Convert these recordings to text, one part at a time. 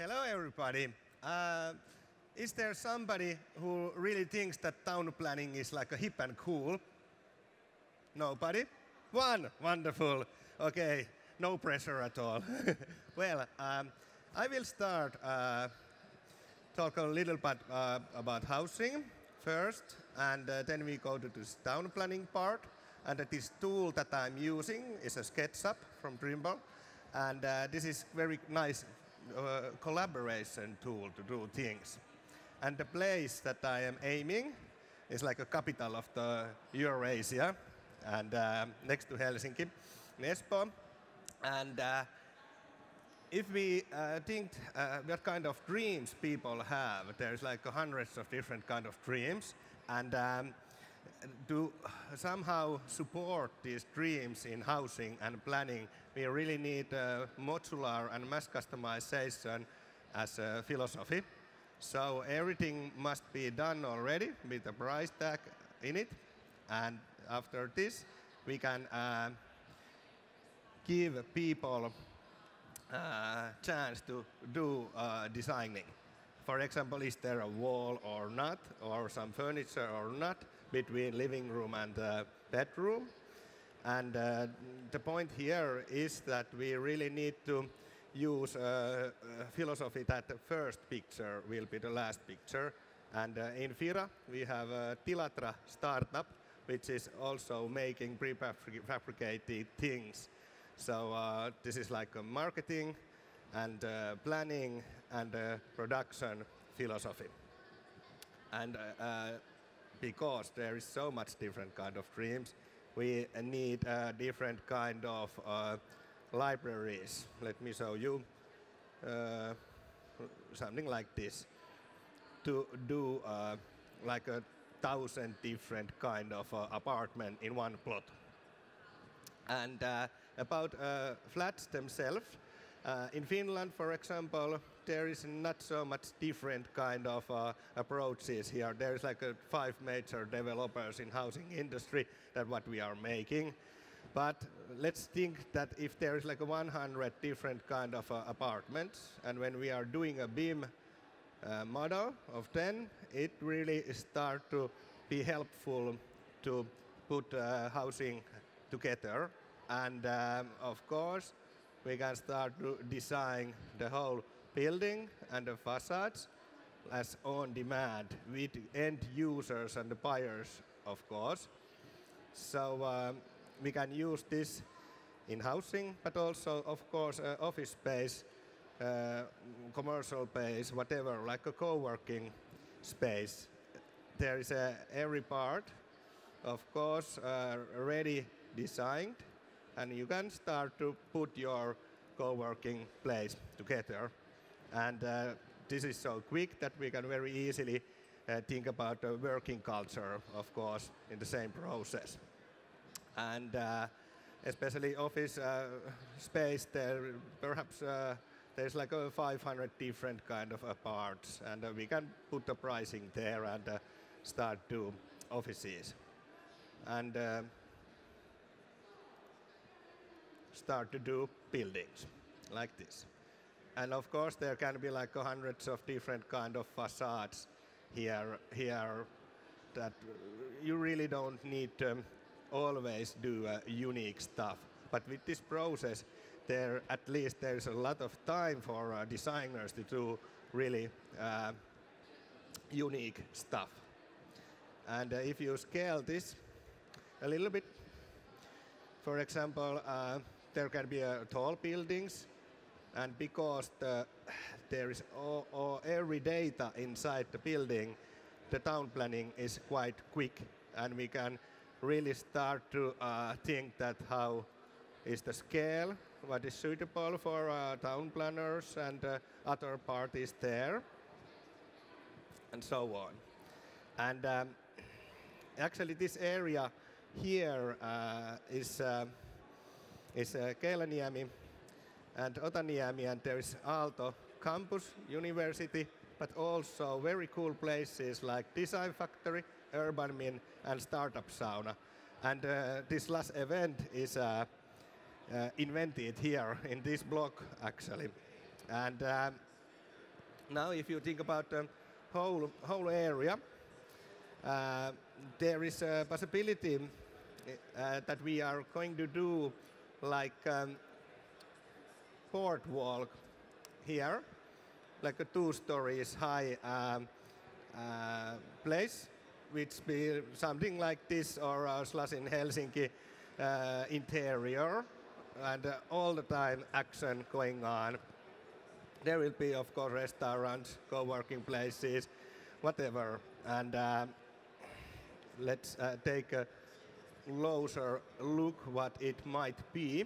Hello, everybody. Is there somebody who really thinks that town planning is like a hip and cool? Nobody? One. Wonderful. OK, no pressure at all. Well, I will start talk a little bit about housing first, and then we go to this town planning part. And this tool that I'm using is a SketchUp from Trimble. And this is very nice collaboration tool to do things. And the place that I am aiming is like a capital of the Eurasia, and next to Helsinki, Espoo. And if we think what kind of dreams people have, there's like hundreds of different kind of dreams. And to somehow support these dreams in housing and planning, we really need modular and mass customization as a philosophy. So everything must be done already with a price tag in it. And after this, we can give people a chance to do designing. For example, is there a wall or not, or some furniture or not, between living room and bedroom? And the point here is that we really need to use a philosophy that the first picture will be the last picture. And in FIRA, we have a Tilatra startup, which is also making prefabricated things. So this is like a marketing and planning and production philosophy. And because there is so much different kind of dreams, we need different kind of libraries. Let me show you something like this to do like 1,000 different kind of apartment in one plot. And about flats themselves, in Finland, for example, there is not so much different kind of approaches here. There is like 5 major developers in housing industry that what we are making. But let's think that if there is like 100 different kind of apartments, and when we are doing a BIM model of 10, it really starts to be helpful to put housing together. And of course, we can start to design the whole building and the facades as on demand with end users and the buyers, of course. So we can use this in housing, but also, of course, office space, commercial space, whatever, like a co-working space. There is every part, of course, already designed. And you can start to put your co-working place together. And this is so quick that we can very easily think about the working culture, of course, in the same process. And especially office space, there perhaps there's like 500 different kind of parts. And we can put the pricing there and start to offices. And start to do buildings like this. And of course, there can be like hundreds of different kind of facades here that you really don't need to always do unique stuff. But with this process, there at least there's a lot of time for designers to do really unique stuff. And if you scale this a little bit, for example, there can be tall buildings, and because there is every data inside the building, the town planning is quite quick, and we can really start to think that how is the scale, what is suitable for town planners and other parties there, and so on. And actually, this area here is Keilaniemi and Otaniemi, and there is Aalto campus, university, but also very cool places like Design Factory, Urban Min, and Startup Sauna. And this last event is invented here in this block, actually. And Now, if you think about the whole area, there is a possibility that we are going to do like boardwalk here, like a 2 stories high place, which be something like this or Slush in Helsinki interior, and all the time action going on. There will be, of course, restaurants, co-working places, whatever. And let's take a closer look what it might be.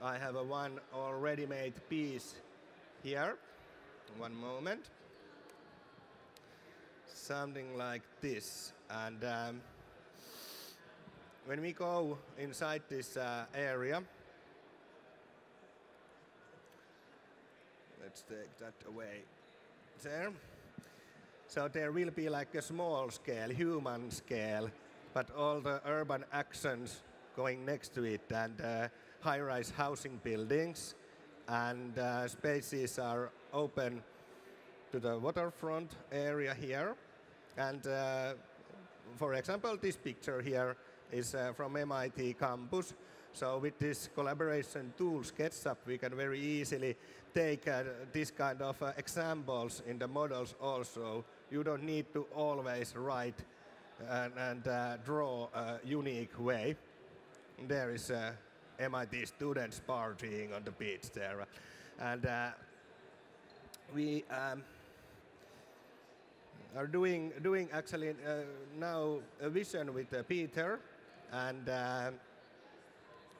I have one already made piece here. One moment. Something like this. And when we go inside this area, let's take that away there. So there will be like a small scale, human scale, but all the urban actions going next to it, and high-rise housing buildings, and spaces are open to the waterfront area here. And for example, this picture here is from MIT campus. So with this collaboration tool, SketchUp, we can very easily take this kind of examples in the models also. You don't need to always write and draw a unique way. There is MIT students partying on the beach there. And we are doing actually now a vision with Peter, and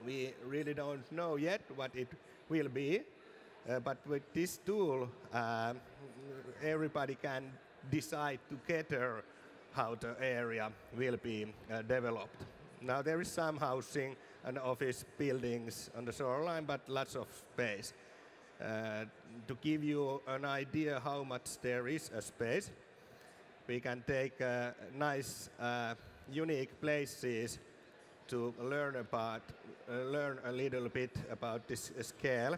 we really don't know yet what it will be. But with this tool, everybody can decide together how the area will be developed. Now, there is some housing and office buildings on the shoreline, but lots of space. To give you an idea how much there is a space, we can take nice, unique places to learn a little bit about this scale.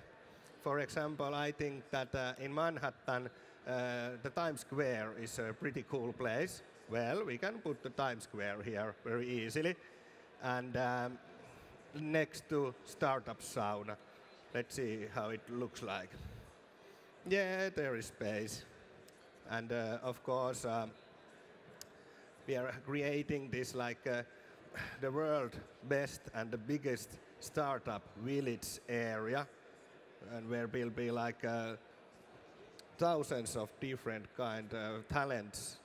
For example, I think that in Manhattan, the Times Square is a pretty cool place. Well, we can put the Times Square here very easily. And next to Startup Sauna. Let's see how it looks like. Yeah, there is space. And of course, we are creating this like the world's best and the biggest startup village area, and where will be like thousands of different kind of talents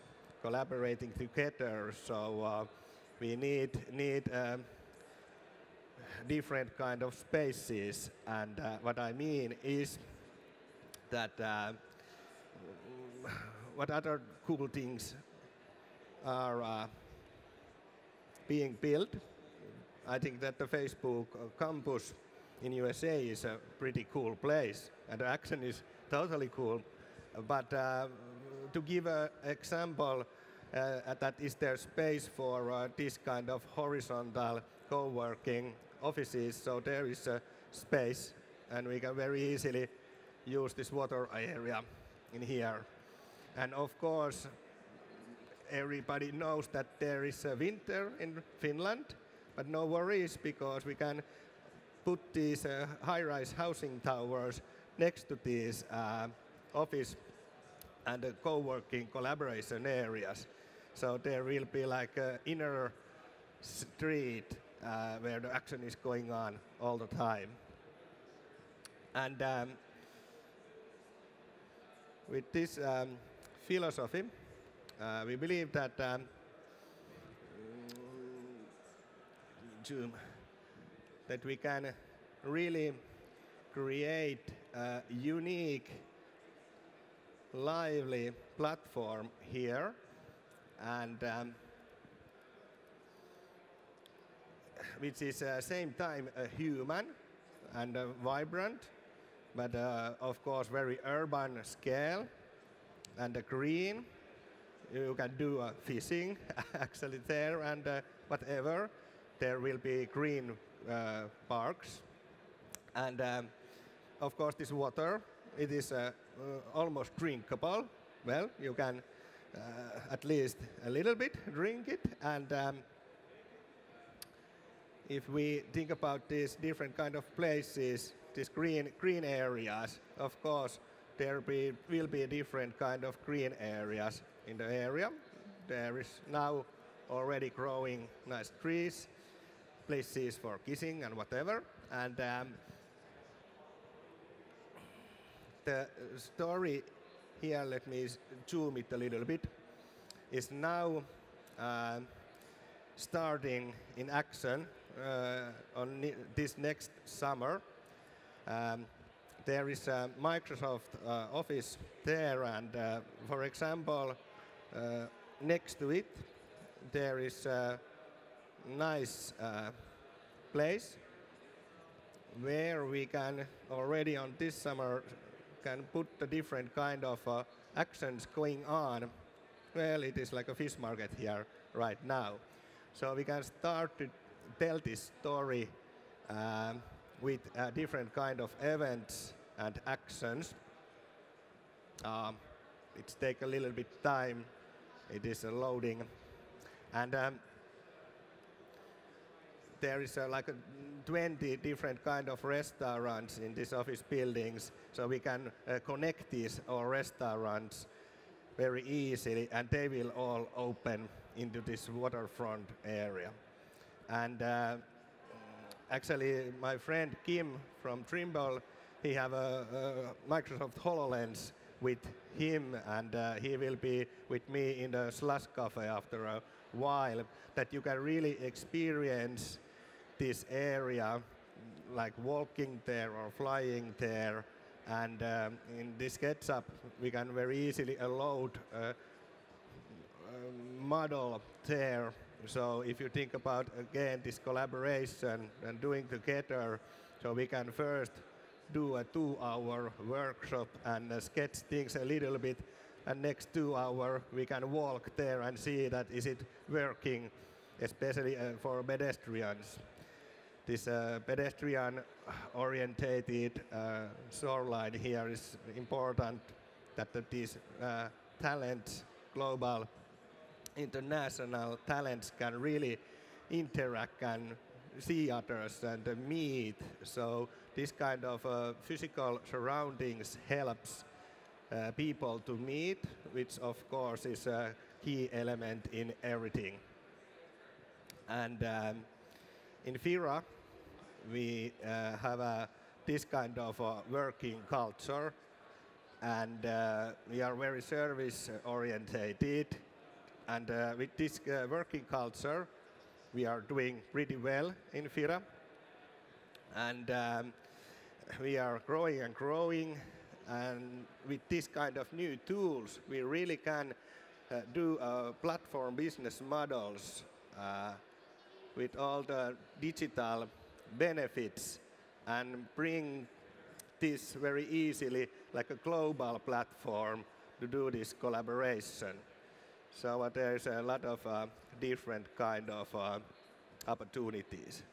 collaborating together. So we need different kind of spaces, and what I mean is that what other cool things are being built. I think that the Facebook campus in USA is a pretty cool place, and the action is totally cool. But to give an example, that is there space for this kind of horizontal co-working offices, so there is a space, and we can very easily use this water area in here. And of course, everybody knows that there is a winter in Finland, but no worries, because we can put these high-rise housing towers next to these office and co-working collaboration areas. So there will be like an inner street where the action is going on all the time. And with this philosophy, we believe that we can really create a unique, lively platform here, and which is at the same time a human and a vibrant, but of course very urban scale and a green. You can do fishing actually there and whatever. There will be green parks. And of course, this water it is almost drinkable. Well, you can at least a little bit drink it. And if we think about these different kind of places, these green areas, of course, there will be different kind of green areas in the area. There is now already growing nice trees, places for kissing and whatever. And the story here, let me zoom it a little bit, is now starting in action on this next summer. There is a Microsoft office there, and for example, next to it, there is a nice place where we can already on this summer can put the different kind of actions going on. Well, it is like a fish market here right now. So we can start to tell this story with different kind of events and actions. It's take a little bit time. It is loading. And there is like 20 different kind of restaurants in these office buildings. So we can connect these or restaurants very easily. And they will all open into this waterfront area. And actually, my friend Kim from Trimble, he have a Microsoft HoloLens with him, and he will be with me in the Slush Cafe after a while, that you can really experience this area, like walking there or flying there. And in this SketchUp, we can very easily load a model there. So if you think about, again, this collaboration and doing together, so we can first do a 2-hour workshop and sketch things a little bit. And next 2 hours, we can walk there and see that is it working, especially for pedestrians. This pedestrian-orientated shoreline here is important, that these talents, global, international talents can really interact and see others and meet. So this kind of physical surroundings helps people to meet, which of course is a key element in everything. And in FIRA, we have this kind of working culture, and we are very service-orientated. And with this working culture, we are doing pretty well in FIRA. And we are growing and growing. And with this kind of new tools, we really can do platform business models with all the digital benefits and bring this very easily, like a global platform, to do this collaboration. So there's a lot of different kind of opportunities.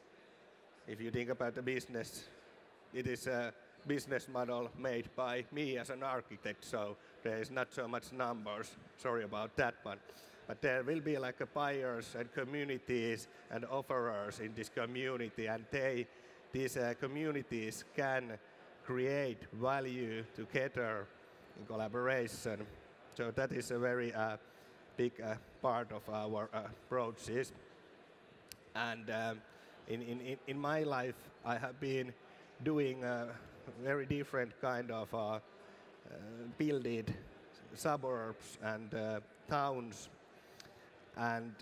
If you think about the business, it is a business model made by me as an architect, so there is not so much numbers. Sorry about that one. But there will be like a buyers and communities and offerers in this community, and these communities can create value together in collaboration. So that is a very big part of our approaches. And in my life, I have been doing very different kind of builded suburbs and towns. And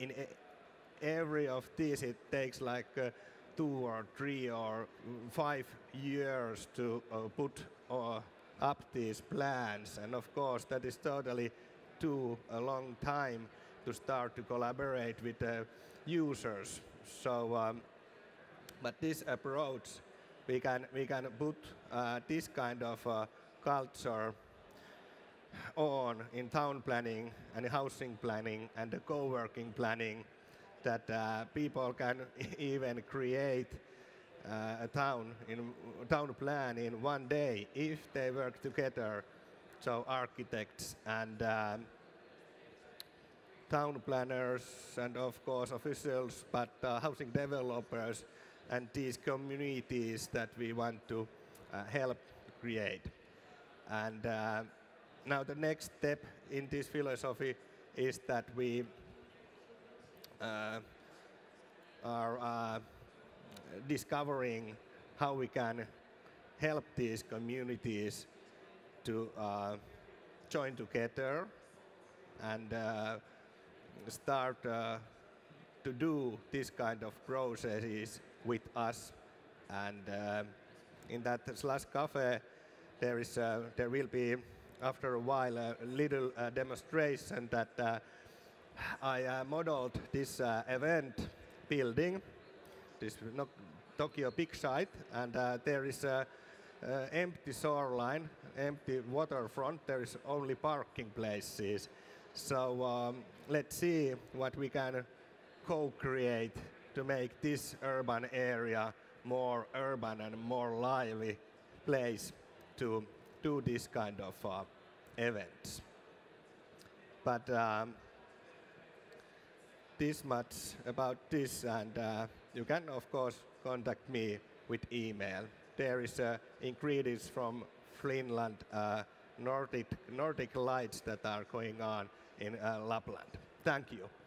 in every of these, it takes like 2 or 3 or 5 years to put up these plans. And of course, that is totally too a long time to start to collaborate with the users. So, but this approach, we can put this kind of culture on in town planning and housing planning and the co-working planning, that people can even create a town plan in one day if they work together. So architects and town planners and of course officials, but housing developers and these communities that we want to help create. And now the next step in this philosophy is that we are discovering how we can help these communities to join together and start to do this kind of processes with us. And in that Slush Cafe, there will be, after a while, a little demonstration that I modeled this event building, this Tokyo big site, and there is a empty shoreline, empty waterfront. There is only parking places. So let's see what we can co-create to make this urban area more urban and more lively place to do this kind of events. But this much about this, and you can of course contact me with email. There is ingredients from Finland, Nordic lights that are going on in Lapland. Thank you.